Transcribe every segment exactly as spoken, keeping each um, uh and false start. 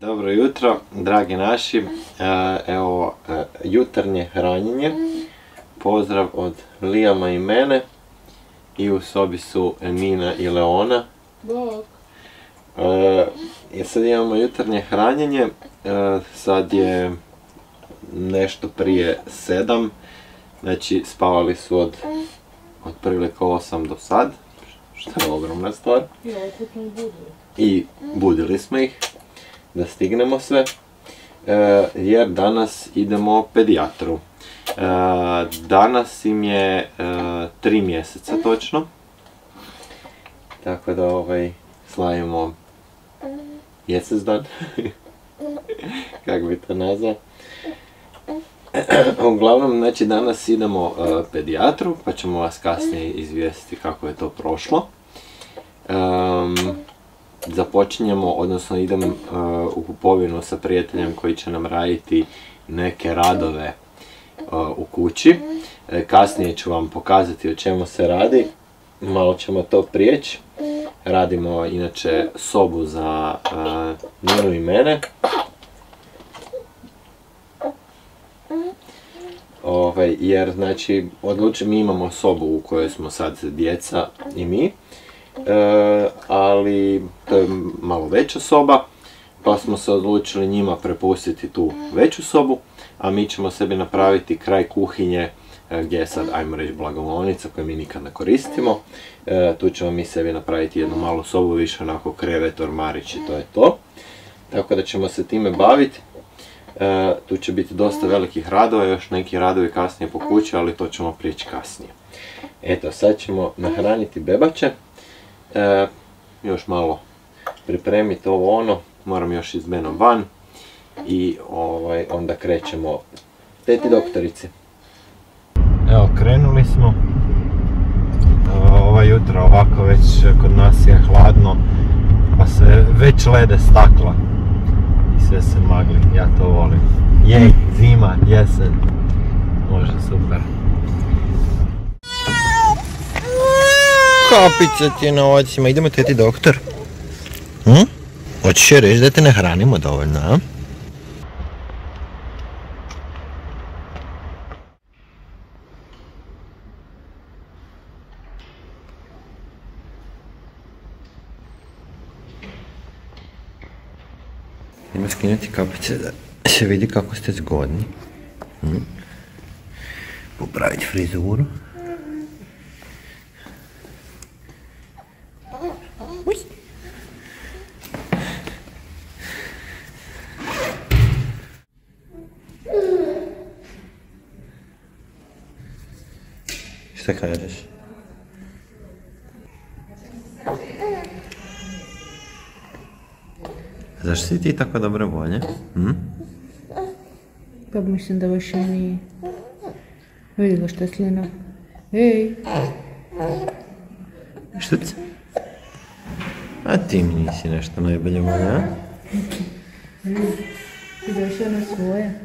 Dobro jutro, dragi naši, evo jutarnje hranjenje, pozdrav od Liama i mene i u sobi su Emina i Leona. Bog! I sad imamo jutarnje hranjenje, sad je nešto prije sedam, znači spavali su od otprilike osam do sad, što je ogromna stvar. I budili smo ih da stignemo sve, jer danas idemo pedijatru. Danas im je tri mjeseca točno, tako da ovaj slavimo mjesec dan, kako bi to nazvao. Uglavnom, znači danas idemo pedijatru, pa ćemo vas kasnije izvijestiti kako je to prošlo. Započinjemo, odnosno idem uh, u kupovinu sa prijateljem koji će nam raditi neke radove uh, u kući. E, kasnije ću vam pokazati o čemu se radi, malo ćemo to prijeći. Radimo inače sobu za uh, Ninu i mene. Ove, jer znači odlučimo, mi imamo sobu u kojoj smo sad djeca i mi. E, ali to je malo veća soba, pa smo se odlučili njima prepustiti tu veću sobu, a mi ćemo sebi napraviti kraj kuhinje e, gdje je sad, ajmo reći, blagovolnica koju mi nikad ne koristimo. E, tu ćemo mi sebi napraviti jednu malu sobu, više onako krevet, ormarić i to je to. Tako da ćemo se time baviti. E, tu će biti dosta velikih radova, još neki radovi kasnije po kući, ali to ćemo prijeći kasnije. Eto, sad ćemo nahraniti bebače. E, još malo pripremiti ovo ono, moram još iz Benom van i ovaj, onda krećemo teti doktorici. Evo krenuli smo, ova jutro ovako već kod nas je hladno, pa se već lede stakla i sve se magli, ja to volim. Jej, zima, jesen, može super. Kapica ti je na ocima, idemo teti doktor. Hm? Hoćeš joj reći da te ne hranimo dovoljno, a? Idemo skinuti kapice da se vidi kako ste zgodni. Hm? Popraviti frizuru. Šta kažeš? Zašto si ti tako dobre volje? Hm? Pa mislim da više nije vidjela što je slina. Ej! Što ti? A ti mi nisi nešto najbolje volja? I došao na svoje.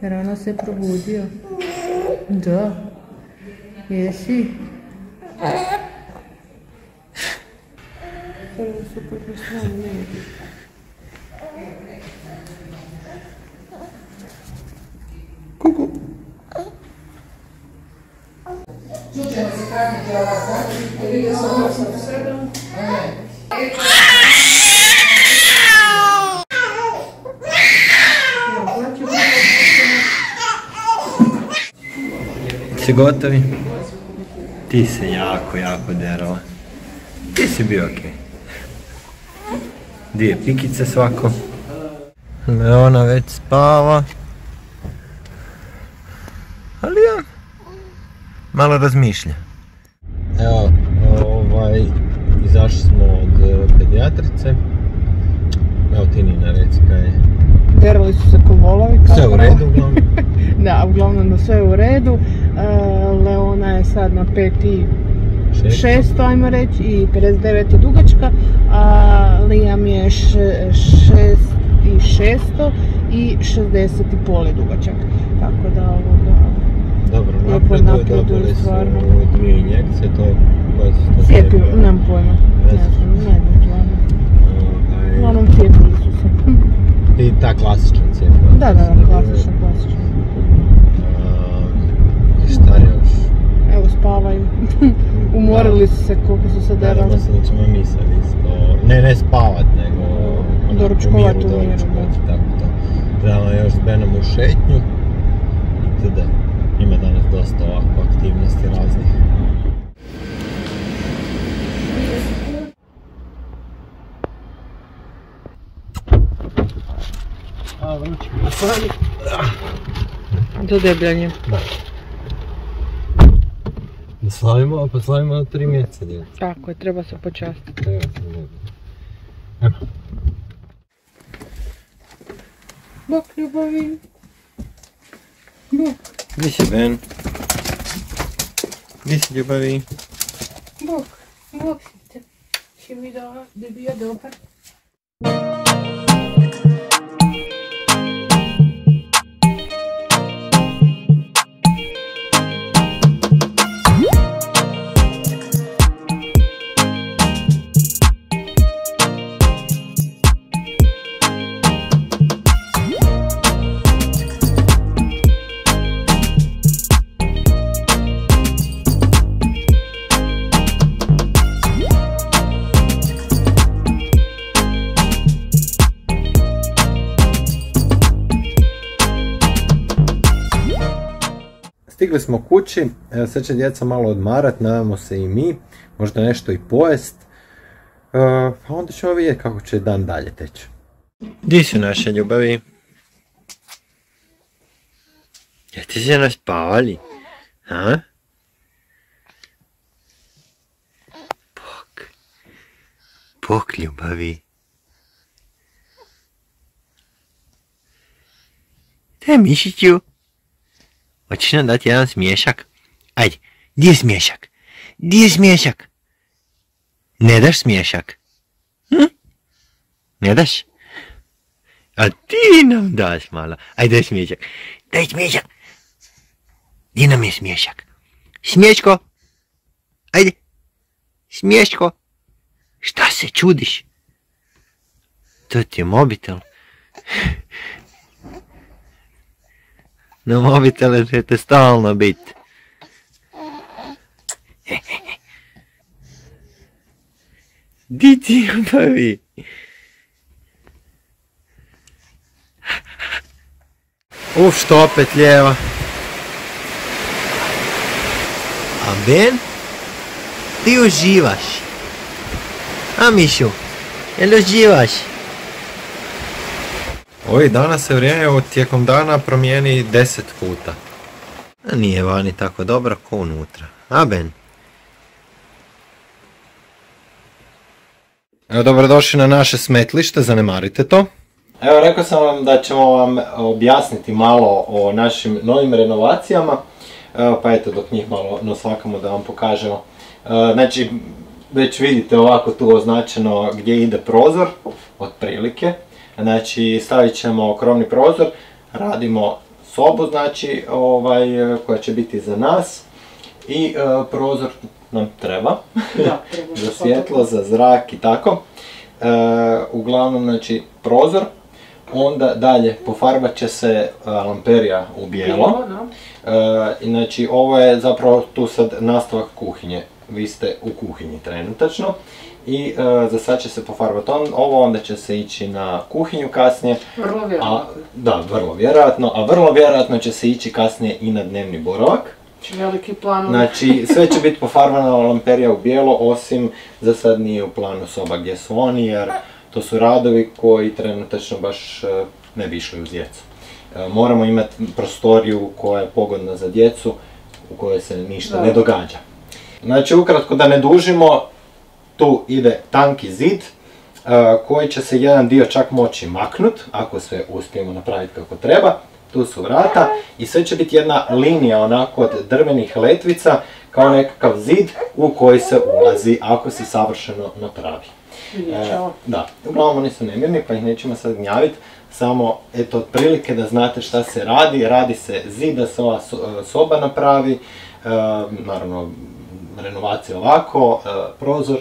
Rano se probudio. Da. Jesi? Kuku. Si gotovi? Ti si jako, jako derala. Ti si bio okej. Okay. Dvije pikice svako. Leona već spava. Ali ja malo razmišlja. Evo, ovaj, izašli smo od pedijatrice. Evo ti Nina, reci kaj je. Derali su se ko volovi. Sve u redu uglavnom. Da, uglavnom da sve je u redu. Leona je sad na pet i šesto, ajmo reći, i pedeset devet je dugačka, a Liam je šest i šesto i šezdeset i pol je dugačak. Tako da ovoga... Dobro, napreduju, dobili su dvije injekcije, to je... Cijepio, nemam pojma, ne znam, ne znam, uglavnom cijepili su se. ta klasična cijepina. Da, da, da, klasična, klasična. I šta je još? Evo, spavaju. Umorili su se koliko su se derali. Nadamo se da ćemo mi sad isto, ne, ne spavat, nego doručkovat u miru. Trebamo još s Benom u šetnju. I td. Ima danas dosta ovako aktivnosti raznih. Do debljanja. Da. Da slavimo, pa slavimo tri mjeseca. Tako je, treba se počastiti. Treba se počastiti. Evo. Bok ljubavi. Bok. Gdje si Ben? Gdje si ljubavi? Bok, bok si te. Če mi da bi bio dobar. Stigli smo kući, sve će djeca malo odmarat, nadamo se i mi, možda nešto i pojest, a onda ćemo vidjeti kako će dan dalje teći. Gdje su naše ljubavi? Jeste se naspavali? Ha? Bok. Bok ljubavi. Daj mišiću. Hoćeš nam dati jedan smiješak? Ajde, gdje je smiješak? Gdje je smiješak? Ne daš smiješak? Hm? Ne daš? A ti nam daš malo. Ajde, daj smiješak. Daj smiješak. Gdje nam je smiješak? Smiješko. Ajde. Smiješko. Šta se čudiš? To ti je mobitel. Na mobitele ćete stalno biti. Di ti ljubavi? Uf, što opet ljeva. A Ben? Ti uživaš. A Mišu? Jel uživaš? Ovi dana se vrijeme tijekom dana promijeni deset puta. Nije vani tako dobro ko unutra. A Ben? Evo, dobrodošli na naše smetlište, zanemarite to. Evo, rekao sam vam da ćemo vam objasniti malo o našim novim renovacijama. Pa eto, dok njih malo naslakamo da vam pokažemo. Znači, već vidite ovako tu označeno gdje ide prozor, otprilike. Znači, stavit ćemo krovni prozor, radimo sobu, znači, ovaj, koja će biti za nas i e, prozor nam treba, da, treba za svjetlo, za zrak i tako. E, uglavnom, znači, prozor, onda dalje pofarbat će se lamperija u bijelo. E, znači, ovo je zapravo tu sad nastavak kuhinje, vi ste u kuhinji trenutačno. I e, za sad će se pofarbati ovo, onda će se ići na kuhinju kasnije. Vrlo vjerojatno. A, da, vrlo vjerojatno, a vrlo vjerojatno će se ići kasnije i na dnevni boravak. Veliki plan. Znači, sve će biti pofarbana lamperija u bijelo, osim za sad nije u planu soba gdje su oni, jer to su radovi koji trenutačno baš ne bi išli uz djecu. E, moramo imati prostoriju koja je pogodna za djecu, u kojoj se ništa da ne događa. Znači, ukratko da ne dužimo, tu ide tanki zid koji će se jedan dio čak moći maknut, ako sve uspijemo napraviti kako treba. Tu su vrata i sve će biti jedna linija onako od drvenih letvica kao nekakav zid u koji se ulazi ako se savršeno napravi. Da, uglavnom oni su nemirni pa ih nećemo sad gnjaviti, samo eto otprilike da znate šta se radi. Radi se zid da se ova soba napravi, naravno renovacija ovako, prozor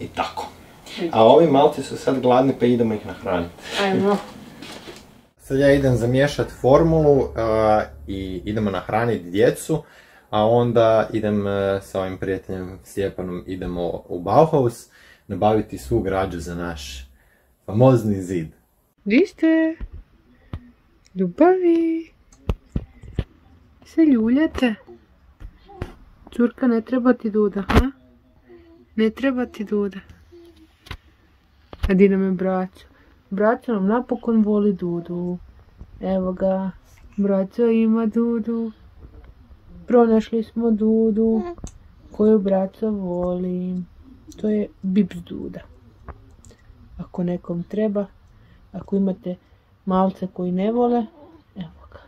i tako. A ovi malci su sad gladni pa idemo ih nahraniti. Ajmo. Sad ja idem zamiješati formulu uh, i idemo nahraniti djecu, a onda idem uh, sa ovim prijateljem Stjepanom, idemo u Bauhaus nabaviti svu građu za naš famozni zid. Vi ste ljubavi, se ljuljate. Curka, ne treba ti duda, ha? Ne treba ti duda. A Dina me braća. Braća nam napokon voli dudu. Evo ga, braća ima dudu. Pronašli smo dudu koju braća voli. To je bips duda. Ako nekom treba, ako imate malce koji ne vole, evo ga.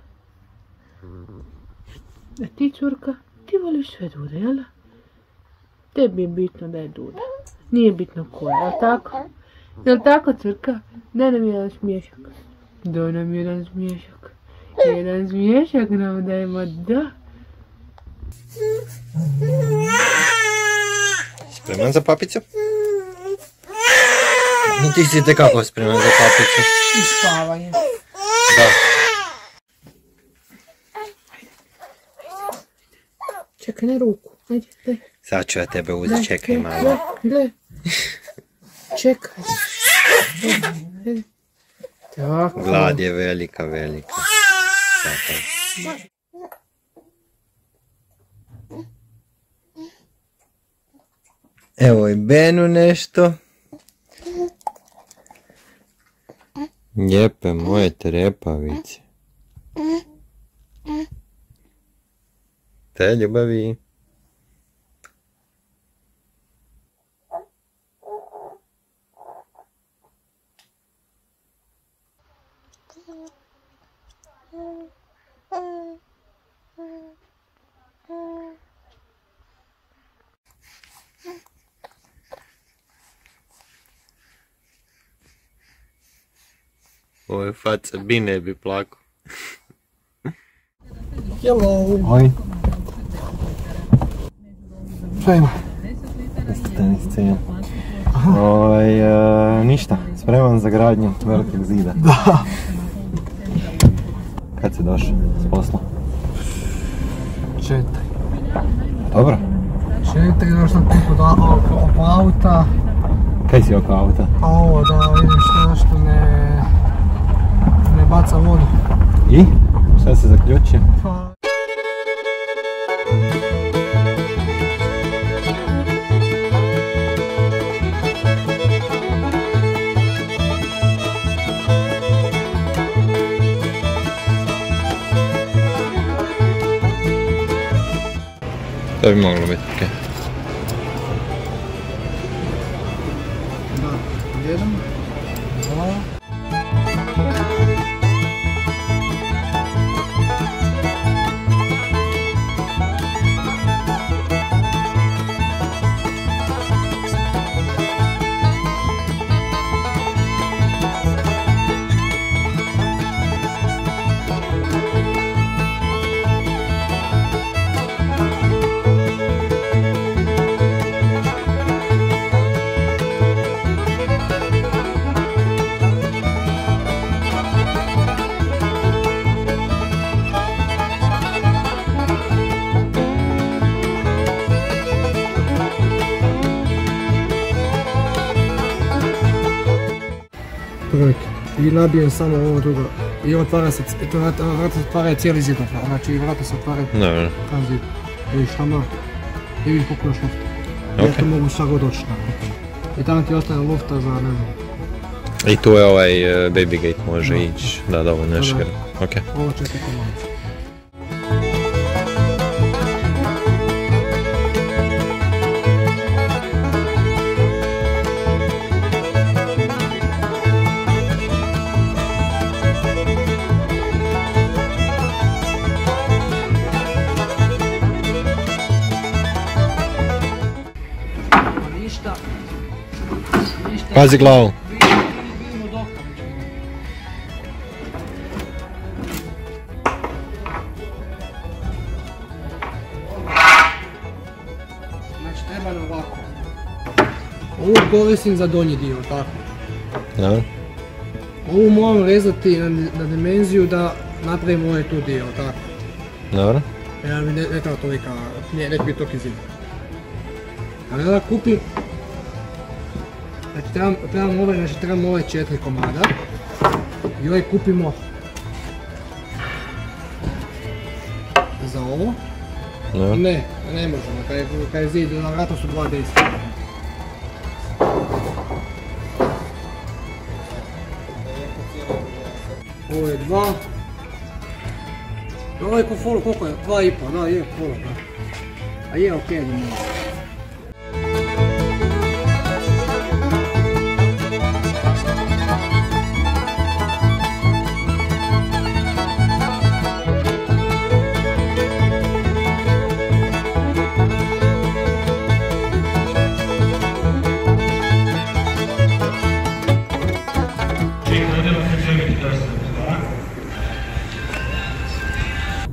A ti, curka, ti voliš sve dude, jel? Tebi je bitno da je duda. Nije bitno koja, jel tako? Jel tako, curka? Daj nam jedan smiješak. Daj nam jedan smiješak. Jedan smiješak nam dajmo, da. Spreman za papicu? Ti si tekako spreman za papicu. I spavanje. Da. Čekaj na ruku. Ajde, daj. Sad ću ja tebe uzeti, čekaj malo. Gle. Čekaj. Tako. Glad je velika, velika. Tako. Evo i Benu nešto. Lijepe moje trepavice. Te ljubavi. Ovo je faca, Bine bi plako. Hello! Oj! Šta ima? Oj, ništa, spreman za gradnju velikog zida. Da! Kad si došao s posla? Četak. Dobro? Četak, došao kupu oko auta. Kaj si oko auta? Pa ovo, da vidim što što ne... baca vodu. I? Šta se zaključio? Pa... To bi moglo biti ok. Da, jedan, dva... I nabijem samo ovo drugo i otvara se, to vrata otvara je cijeli zid, znači vrata se otvara je tam zid. Vidiš tamo i vidiš koliko još lufta. Jer tu mogu svako doći tamo. I tamo ti ostaje lufta za ne znam. I tu je ovaj baby gate može ići, da dovoljno je šir. Ovo čekaj pomoći. Pazi glavu. Znači treba nam ovako. Ovo povisim za donji dio, tako? Da. Ovu moram rezati na, na dimenziju da napravim ovaj tu dio, tako. Dobro. Jer mi ne, ne treba tolika, ne, nek mi je toliko zima. Ali da kupim... Znači trebam, trebam ovaj, znači trebam ovaj četiri komada. I ovaj kupimo... Za ovo. Dobro. Ne, ne možemo, kaj, kaj zid, na vratu su dva deset. Ovo je dva. Ovo je ko folo, koliko je? Dva i pa, da je folo, da. A je okej, da nema.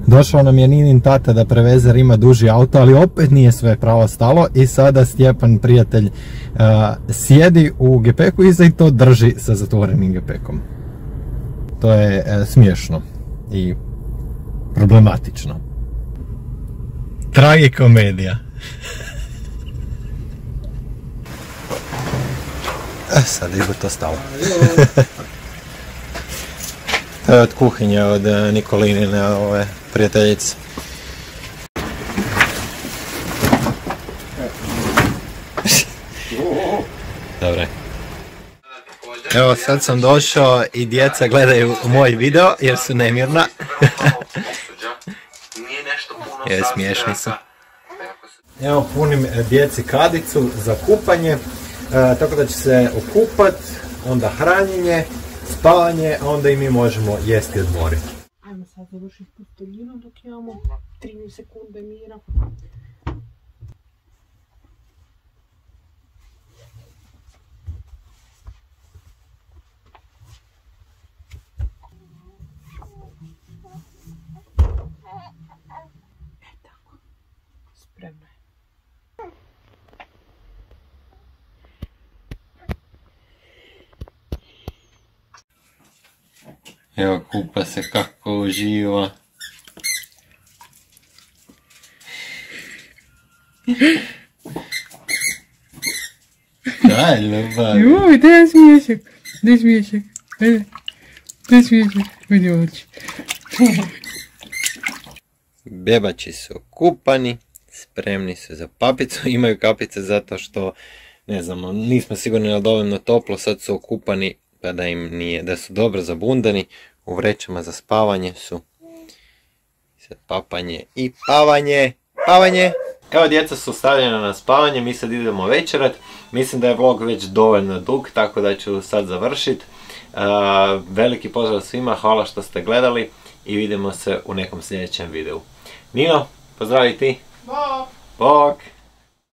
Došao nam je Ninin tata da preveze, jer ima duži auto, ali opet nije sve pravo stalo i sada Stjepan, prijatelj, sjedi u gepeku iza i to drži sa zatvorenim gepekom. To je smiješno i problematično. Tragikomedija. Sada je to stalo. To je od kuhinje, od Nikolinine ove prijateljice. Dobre. Evo sad sam došao i djeca gledaju moj video jer su nemirna. Jer smiješni su. Evo punim djeci kadicu za kupanje, tako da će se okupat, onda hranjenje, spavanje, a onda i mi možemo jesti i odmoriti. Ajmo sad završiti pustoljinu dok imamo tri sekunde mira. E tako, spremno je. Evo kupa se kako uživa. Daj ljubav. Juj, da je smiješak. Da je smiješak. Da je smiješak. Vidi oči. Bebači su kupani. Spremni su za papicu. Imaju kapice zato što, ne znamo, nismo sigurni da je dovoljno toplo. Sad su okupani. Pa da im nije, da su dobro zabundani, u vrećama za spavanje su. Sad papanje i pavanje, pavanje. Evo djeca su stavljena na spavanje, mi sad idemo večerat. Mislim da je vlog već dovoljno dug, tako da ću sad završit. Veliki pozdrav svima, hvala što ste gledali i vidimo se u nekom sljedećem videu. Nino, pozdravi ti. Bok. Bok.